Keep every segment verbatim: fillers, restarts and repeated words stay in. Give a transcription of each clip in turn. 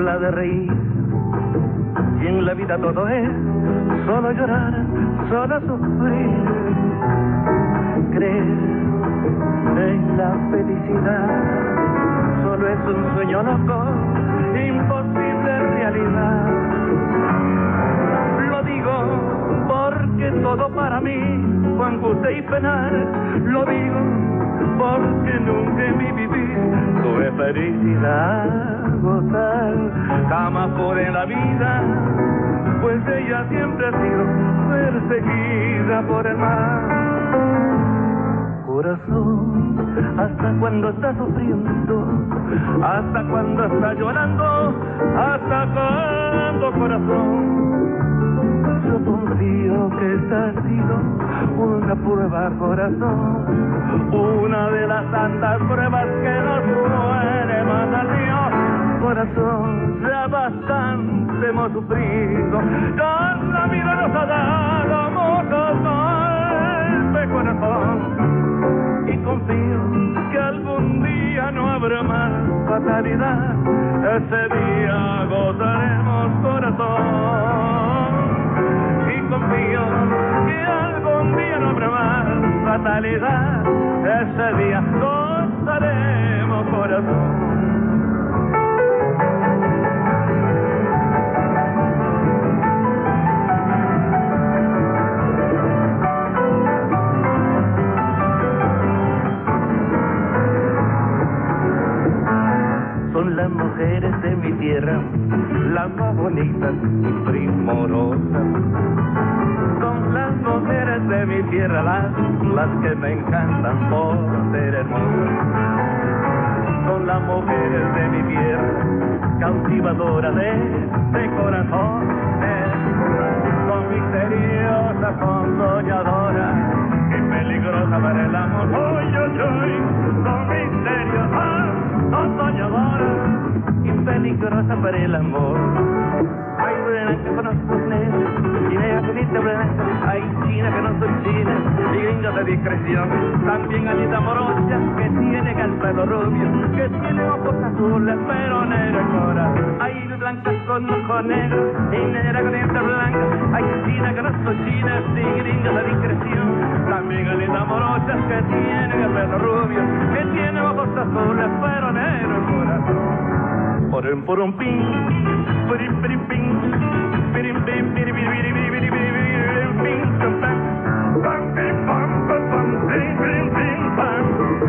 habla de reír. Y en la vida todo es solo llorar, solo sufrir. Creer en la felicidad solo es un sueño loco, imposible realidad. Lo digo porque todo para mí fue angustia y penar. Lo digo porque nunca en mi vivir tuve felicidad total. Jamás por en la vida, pues ella siempre ha sido perseguida por el mal. Corazón, hasta cuando está sufriendo, hasta cuando está llorando, hasta cuando, corazón. Yo confío que esta ha sido una prueba, corazón, una de las tantas pruebas que nos puede matar Dios. Corazón, ya bastante hemos sufrido, tanta vida nos ha dado, muchos golpes, corazón. Y confío que algún día no habrá más fatalidad, ese día gozaremos, corazón. Y confío que algún día no habrá más fatalidad, ese día gozaremos, corazón. Las mujeres de mi tierra, las más bonitas y primorosas. Son las mujeres de mi tierra las, las que me encantan por ser hermosas. Son las mujeres de mi tierra, cautivadoras de este corazón. Son misteriosas, son soñadoras y peligrosas para el amor. Hoy yo soy, son misteriosas, son soñadoras y peligrosa para el amor. Hay buena que conozco negro, china que viste blanca, hay china que no soy china, y gringa de discreción. También Anita Morocha, que tiene calpelo rubio, que tiene ojos azules, pero negro cora. Hay blancas con ojos negros, y negra con dientes blancas, hay china que no soy china, y gringa de discreción. También Anita Morocha, que tiene calpelo rubio, que tiene ojos azules, pero negro cora. Porum porum ping, porum porum ping, pirim pim pirim pirim pirim pirim ping pam pam pam pam pam pim pim pim pam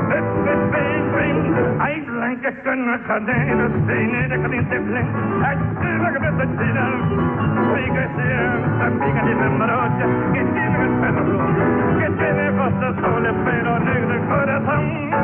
pim pim pim pim. Hay blancas con ojos negros, hay negras con dientes blancos, hay chinas que son chinas, hay que sean también hay morochas que tienen el pelo rubio, que tienen ojos azules pero negro el corazón.